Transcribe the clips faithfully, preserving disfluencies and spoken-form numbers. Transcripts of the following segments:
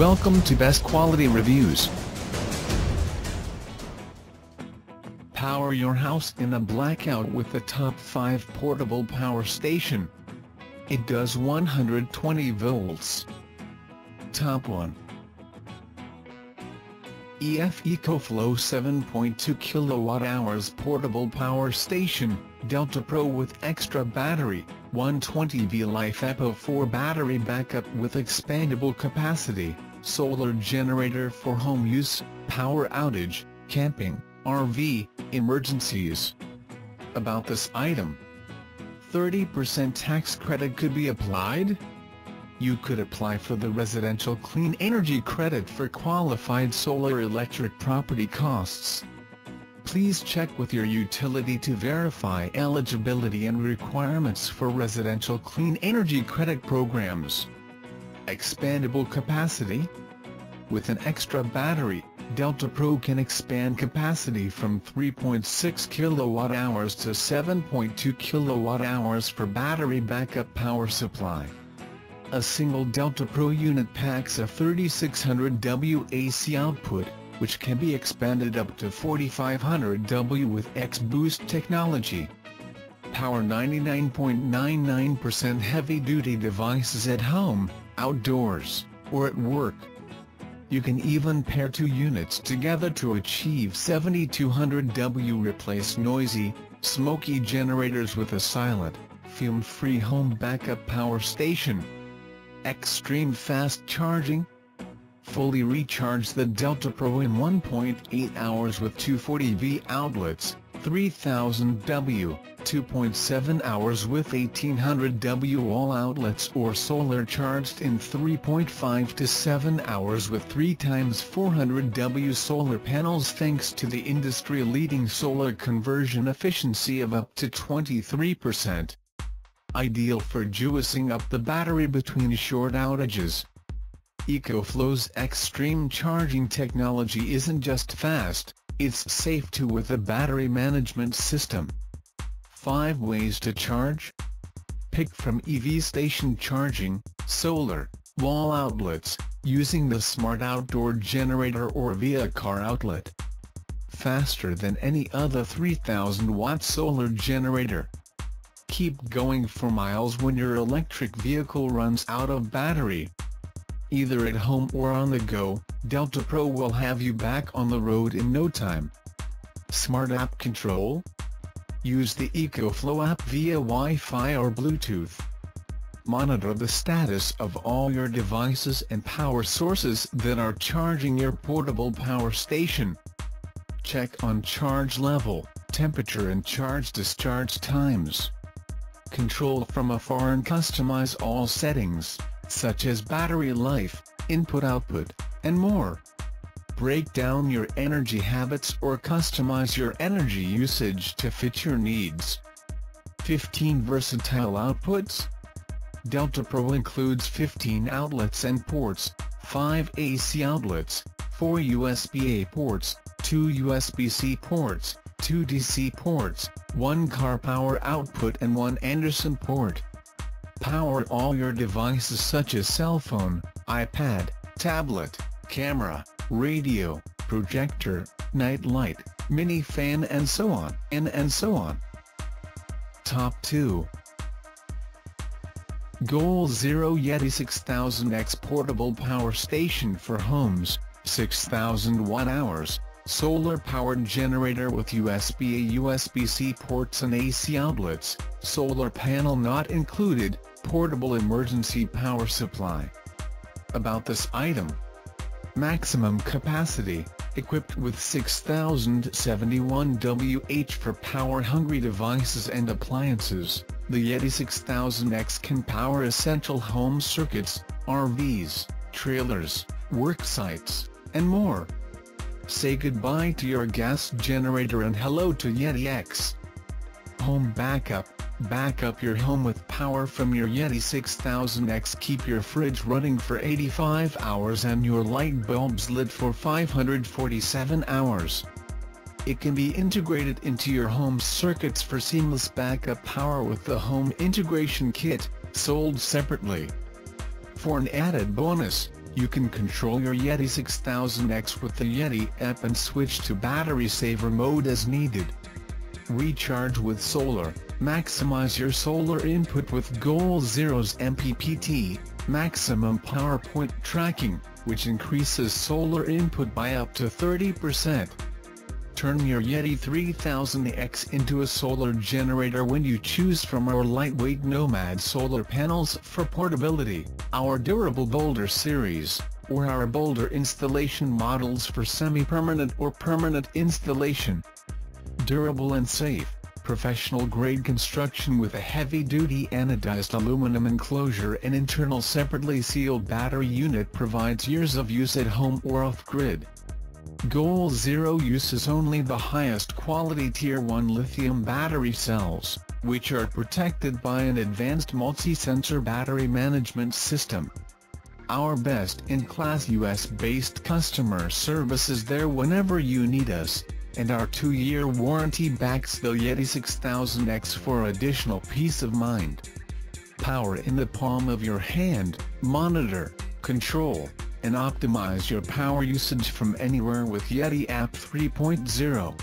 Welcome to Best Quality Reviews. Power your house in a blackout with the Top five Portable Power Station. It does one hundred twenty volts. Top one. E F EcoFlow seven point two kilowatt hours Portable Power Station, Delta Pro with Extra Battery, one hundred twenty volt LiFePO four Battery Backup with Expandable Capacity, Solar Generator for Home Use, Power Outage, Camping, R V, Emergencies. About this item. thirty percent tax credit could be applied. You could apply for the Residential Clean Energy Credit for qualified solar electric property costs. Please check with your utility to verify eligibility and requirements for Residential Clean Energy Credit programs. Expandable capacity. With an extra battery, Delta Pro can expand capacity from three point six kilowatt hours to seven point two kilowatt hours for battery backup power supply. A single Delta Pro unit packs a thirty-six hundred watt A C output, which can be expanded up to forty-five hundred watts with X-Boost technology. Power ninety-nine point nine nine percent heavy-duty devices at home, outdoors, or at work. You can even pair two units together to achieve seventy-two hundred watts. Replace noisy, smoky generators with a silent, fume-free home backup power station. Extreme fast charging. Fully recharge the Delta Pro in one point eight hours with two forty volt outlets, three thousand watts, two point seven hours with eighteen hundred watts all outlets, or solar charged in three point five to seven hours with three times four hundred watt solar panels, thanks to the industry-leading solar conversion efficiency of up to twenty-three percent. Ideal for juicing up the battery between short outages. EcoFlow's extreme charging technology isn't just fast, it's safe too with a battery management system. five Ways to Charge. Pick from E V station charging, solar, wall outlets, using the smart outdoor generator, or via car outlet. Faster than any other three thousand watt solar generator. Keep going for miles when your electric vehicle runs out of battery. Either at home or on the go, Delta Pro will have you back on the road in no time. Smart app control. Use the EcoFlow app via Wi-Fi or Bluetooth. Monitor the status of all your devices and power sources that are charging your portable power station. Check on charge level, temperature, and charge discharge times. Control from afar and customize all settings, such as battery life, input-output, and more. Break down your energy habits or customize your energy usage to fit your needs. fifteen Versatile Outputs. Delta Pro includes fifteen outlets and ports, five A C outlets, four U S B A ports, two U S B C ports, two D C ports, one car power output, and one Anderson port. Power all your devices such as cell phone, iPad, tablet, camera, radio, projector, night light, mini fan, and so on and and so on. Top two. Goal Zero Yeti six thousand X Portable Power Station for Homes, six thousand watt hours, solar powered generator with U S B A, U S B C ports and A C outlets, solar panel not included, portable emergency power supply. About this item. Maximum capacity, equipped with six thousand seventy-one watts for power-hungry devices and appliances, the Yeti six thousand X can power essential home circuits, R Vs, trailers, work sites, and more. Say goodbye to your gas generator and hello to Yeti X. Home backup. Back up your home with power from your Yeti six thousand X. Keep your fridge running for eighty-five hours and your light bulbs lit for five hundred forty-seven hours. It can be integrated into your home circuits for seamless backup power with the Home Integration Kit, sold separately. For an added bonus, You can control your Yeti six thousand X with the Yeti app and switch to battery saver mode as needed. Recharge with solar. Maximize your solar input with Goal Zero's M P P T, Maximum Power Point Tracking, which increases solar input by up to thirty percent. Turn your Yeti three thousand X into a solar generator when you choose from our lightweight Nomad solar panels for portability, our durable Boulder series, or our Boulder installation models for semi-permanent or permanent installation. Durable and safe, professional-grade construction with a heavy-duty anodized aluminum enclosure and internal separately sealed battery unit provides years of use at home or off-grid. Goal Zero uses only the highest quality Tier one lithium battery cells, which are protected by an advanced multi-sensor battery management system. Our best-in-class U S-based customer service is there whenever you need us, and our two-year warranty backs the Yeti six thousand X for additional peace of mind. Power in the palm of your hand, monitor, control, and optimize your power usage from anywhere with Yeti App three point oh.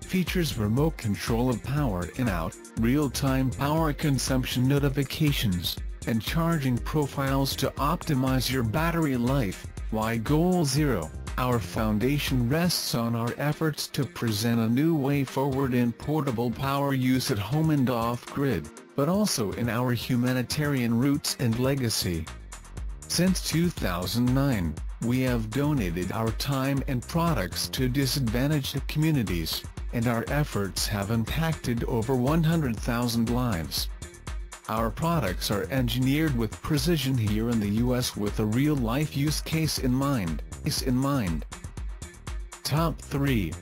Features remote control of power in out, real-time power consumption notifications, and charging profiles to optimize your battery life. Why Goal Zero? Our foundation rests on our efforts to present a new way forward in portable power use at home and off-grid, but also in our humanitarian roots and legacy. Since two thousand nine, we have donated our time and products to disadvantaged communities, and our efforts have impacted over one hundred thousand lives. Our products are engineered with precision here in the U S with a real-life use case in mind. Case in mind. Top three.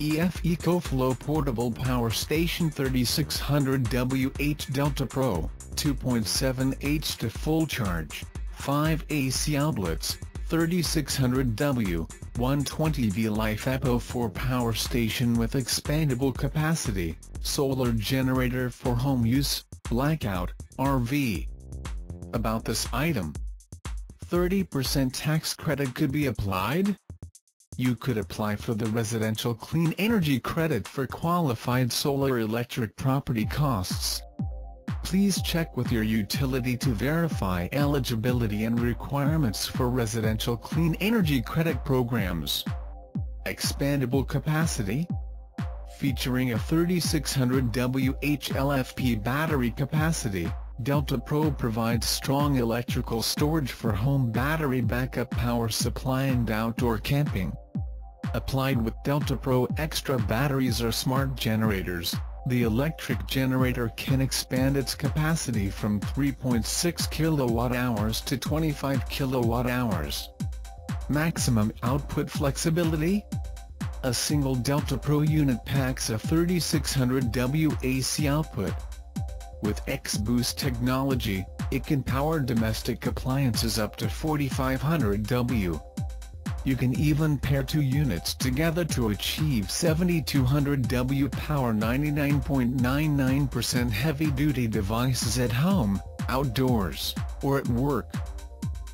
E F EcoFlow Portable Power Station thirty-six hundred watt Delta Pro, two point seven amps to full charge, five A C outlets, thirty-six hundred watt, one hundred twenty volt LiFePO four Power Station with expandable capacity, solar generator for home use, blackout, R V. About this item. thirty percent tax credit could be applied? You could apply for the Residential Clean Energy Credit for qualified solar electric property costs. Please check with your utility to verify eligibility and requirements for Residential Clean Energy Credit programs. Expandable capacity? Featuring a thirty-six hundred watt L F P battery capacity, Delta Pro provides strong electrical storage for home battery backup power supply and outdoor camping. Applied with Delta Pro Extra batteries or smart generators, the electric generator can expand its capacity from three point six kilowatt hours to twenty-five kilowatt hours. Maximum output flexibility? A single Delta Pro unit packs a thirty-six hundred watt A C output. With X-Boost technology, it can power domestic appliances up to forty-five hundred watts. You can even pair two units together to achieve seventy-two hundred watt power. ninety-nine point nine nine percent heavy-duty devices at home, outdoors, or at work.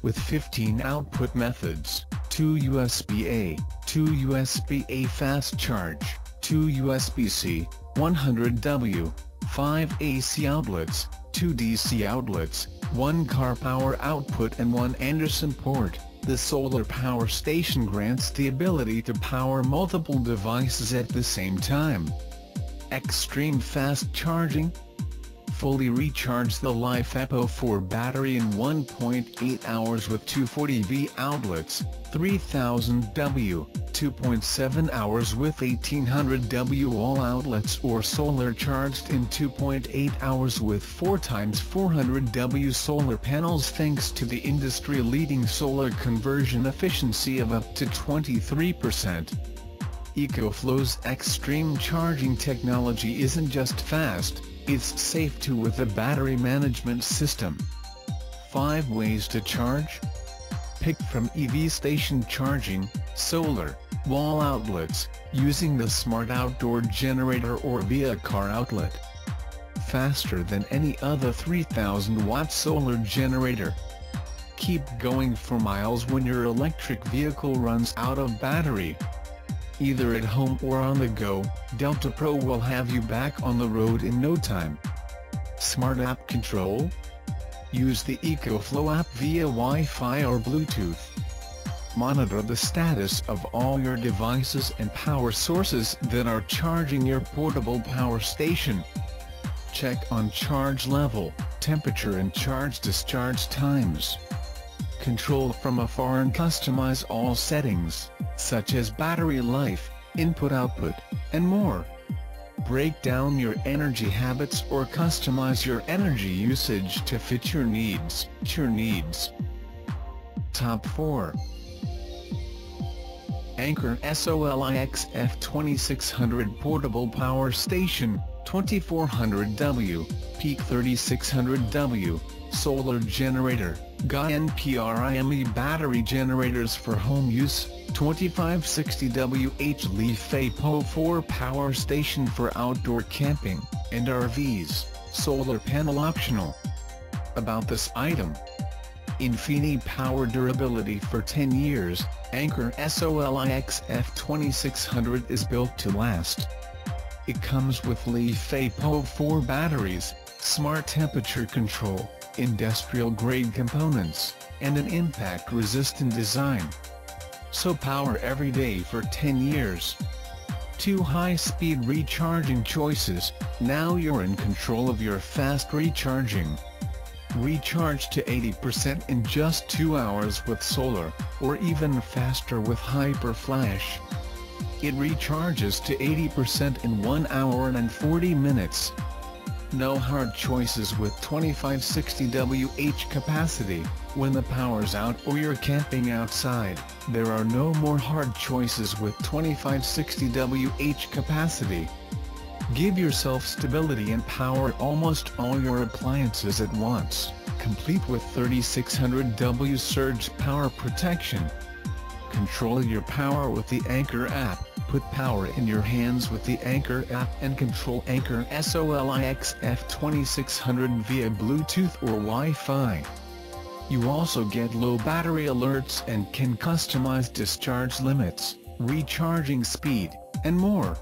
With fifteen output methods, two U S B A, two U S B A fast charge, two U S B C, one hundred watt, five A C outlets, two D C outlets, one car power output and one Anderson port. The solar power station grants the ability to power multiple devices at the same time. Extreme fast charging? Fully recharge the LiFePO four battery in one point eight hours with two hundred forty volt outlets, three thousand watt, two point seven hours with eighteen hundred watt all outlets or solar charged in two point eight hours with four times four hundred watt solar panels thanks to the industry-leading solar conversion efficiency of up to twenty-three percent. EcoFlow's extreme charging technology isn't just fast, it's safe too with a battery management system. five ways to charge? Pick from E V station charging, solar, wall outlets, using the smart outdoor generator or via car outlet. Faster than any other three thousand watt solar generator. keep going for miles when your electric vehicle runs out of battery. Either at home or on the go, Delta Pro will have you back on the road in no time. Smart app control? Use the EcoFlow app via Wi-Fi or Bluetooth. Monitor the status of all your devices and power sources that are charging your portable power station. Check on charge level, temperature and charge discharge times. Control from afar and customize all settings, such as battery life, input-output, and more. Break down your energy habits or customize your energy usage to fit your needs. Your needs. Top four. Anker SOLIX F twenty-six hundred Portable Power Station, twenty-four hundred watts, Peak thirty-six hundred watts, Solar Generator, GaNPrime Battery Generators for Home Use, twenty-five sixty watts LiFePO four Power Station for Outdoor Camping, and R Vs, Solar Panel Optional. About this item. InfiniPower Durability for ten years, Anker SOLIX F twenty-six hundred is built to last. It comes with LiFePO four batteries, smart temperature control, industrial-grade components, and an impact-resistant design. So power every day for ten years. Two high-speed recharging choices, now you're in control of your fast recharging. Recharge to eighty percent in just two hours with solar, or even faster with HyperFlash. It recharges to eighty percent in one hour and forty minutes. No hard choices with twenty-five sixty watts capacity. When the power's out or you're camping outside, there are no more hard choices with twenty-five sixty watts capacity. Give yourself stability and power almost all your appliances at once, complete with thirty-six hundred watts surge power protection. Control your power with the Anker app. Put power in your hands with the Anker app and control Anker SOLIX F twenty-six hundred via Bluetooth or Wi-Fi. You also get low battery alerts and can customize discharge limits, recharging speed, and more.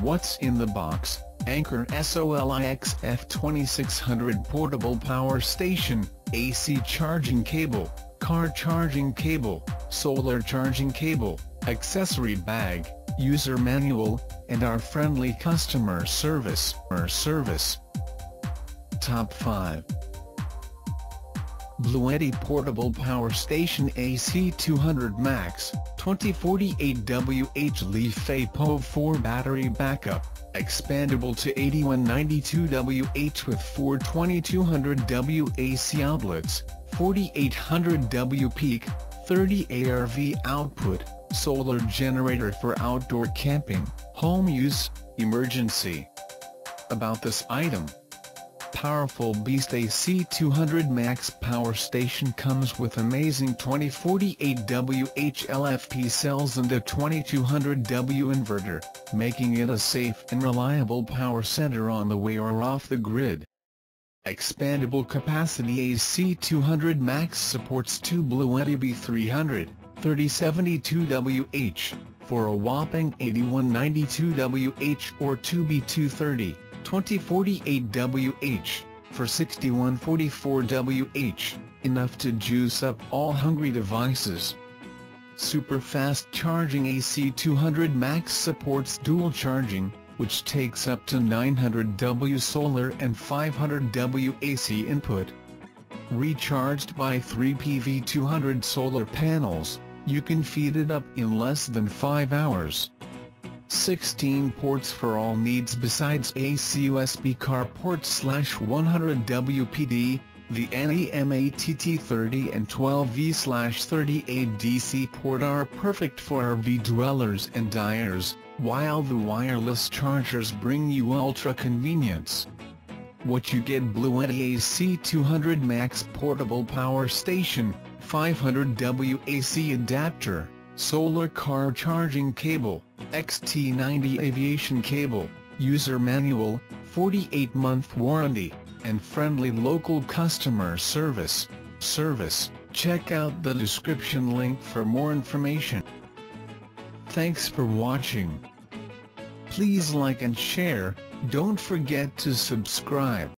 What's in the box? Anker SOLIX F twenty-six hundred Portable Power Station, A C charging cable, car charging cable, solar charging cable, accessory bag, user manual, and our friendly customer service. Our service. Top five. Bluetti Portable Power Station A C two hundred Max, twenty forty-eight watts LiFePO four Battery Backup, expandable to eighty-one ninety-two watts with four twenty-two hundred watts A C outlets, forty-eight hundred watts peak, thirty A R V output, solar generator for outdoor camping, home use, emergency. About this item. Powerful beast A C two hundred Max Power Station comes with amazing twenty forty-eight watts L F P cells and a twenty-two hundred watts inverter, making it a safe and reliable power center on the way or off the grid. Expandable capacity A C two hundred Max supports two Bluetti B three hundred, thirty seventy-two watts, for a whopping eighty-one ninety-two watts or two B two thirty, twenty forty-eight watts, for sixty-one forty-four watts, enough to juice up all hungry devices. Super fast charging A C two hundred Max supports dual charging, which takes up to nine hundred watts solar and five hundred watts A C input. Recharged by three P V two hundred solar panels, you can feed it up in less than five hours. sixteen ports for all needs besides A C U S B carport slash one hundred watts P D, the NEMA T T thirty and twelve volt slash thirty-eight D C port are perfect for R V dwellers and dyers, while the wireless chargers bring you ultra convenience. What you get: Bluetti A C two hundred Max Portable Power Station, five hundred watts A C adapter, solar car charging cable, X T ninety aviation cable, user manual, forty-eight month warranty, and friendly local customer service. Service. Check out the description link for more information. Thanks for watching. Please like and share, don't forget to subscribe.